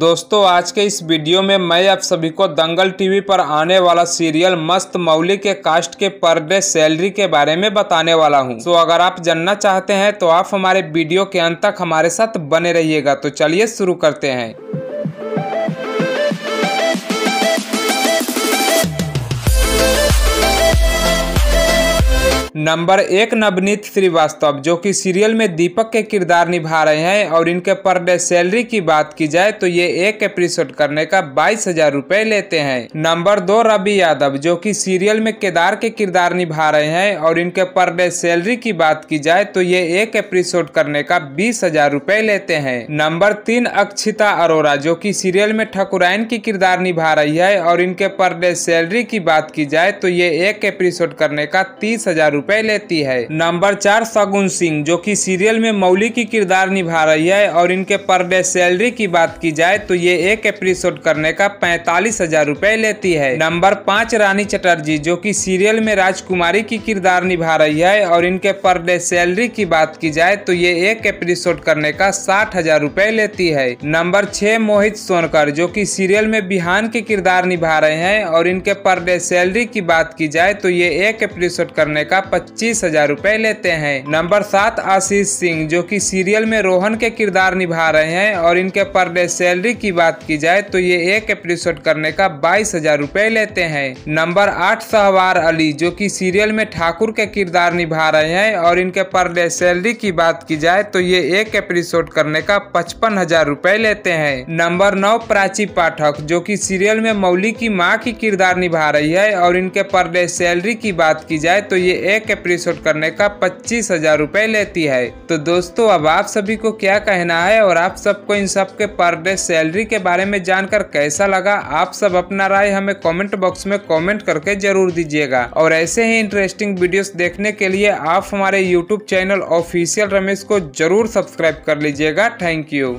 दोस्तों आज के इस वीडियो में मैं आप सभी को दंगल टीवी पर आने वाला सीरियल मस्त माऊली के कास्ट के पर डे सैलरी के बारे में बताने वाला हूं। तो अगर आप जानना चाहते हैं तो आप हमारे वीडियो के अंत तक हमारे साथ बने रहिएगा। तो चलिए शुरू करते हैं। नंबर 1 नवनीत श्रीवास्तव जो कि सीरियल में दीपक के किरदार निभा रहे हैं और इनके पर डे सैलरी की बात की जाए तो ये एक एपिसोड करने का 22,000 रुपए लेते हैं। नंबर 2 रवि यादव जो कि सीरियल में केदार के किरदार निभा रहे हैं और इनके पर डे सैलरी की बात की जाए तो ये एक एपिसोड करने का 20,000 रुपए लेते हैं। नंबर 3 अक्षिता अरोरा जो की सीरियल में ठाकुराइन की किरदार निभा रही है और इनके पर डे सैलरी की बात की जाए तो ये एक एपिसोड करने का 30,000 रुपए लेती है। नंबर 4 सगुन सिंह जो कि सीरियल में मौली की किरदार निभा रही है और इनके पर डे सैलरी की बात की जाए तो ये एक एपिसोड करने का 45,000 रुपए लेती है। नंबर 5 रानी चटर्जी जो कि सीरियल में राजकुमारी की किरदार निभा रही है और इनके पर डे सैलरी की बात की जाए तो ये एक एपिसोड करने का 60,000 रुपए लेती है। नंबर 6 मोहित सोनकर जो कि सीरियल में बिहान के किरदार निभा रहे हैं और इनके पर डे सैलरी की बात की जाए तो ये एक एपिसोड करने का 25,000 रुपए लेते हैं। नंबर 7 आशीष सिंह जो कि सीरियल में रोहन के किरदार निभा रहे हैं और इनके पर डे सैलरी की बात की जाए तो ये एक एपिसोड करने का 22,000 रुपए लेते हैं। नंबर 8 सहवार अली जो कि सीरियल में ठाकुर के किरदार निभा रहे हैं और इनके पर डे सैलरी की बात की जाए तो ये एक एपिसोड करने का 55,000 रुपए लेते हैं। नंबर 9 प्राची पाठक जो कि सीरियल में मौली की माँ की किरदार निभा रही है और इनके पर डे सैलरी की बात की जाए तो ये एक एपिसोड करने का 25,000 रुपए लेती है। तो दोस्तों अब आप सभी को क्या कहना है और आप सबको इन सब के पर डे सैलरी के बारे में जानकर कैसा लगा, आप सब अपना राय हमें कमेंट बॉक्स में कमेंट करके जरूर दीजिएगा। और ऐसे ही इंटरेस्टिंग वीडियोस देखने के लिए आप हमारे YouTube चैनल ऑफिशियल रमेश को जरूर सब्सक्राइब कर लीजिएगा। Thank you.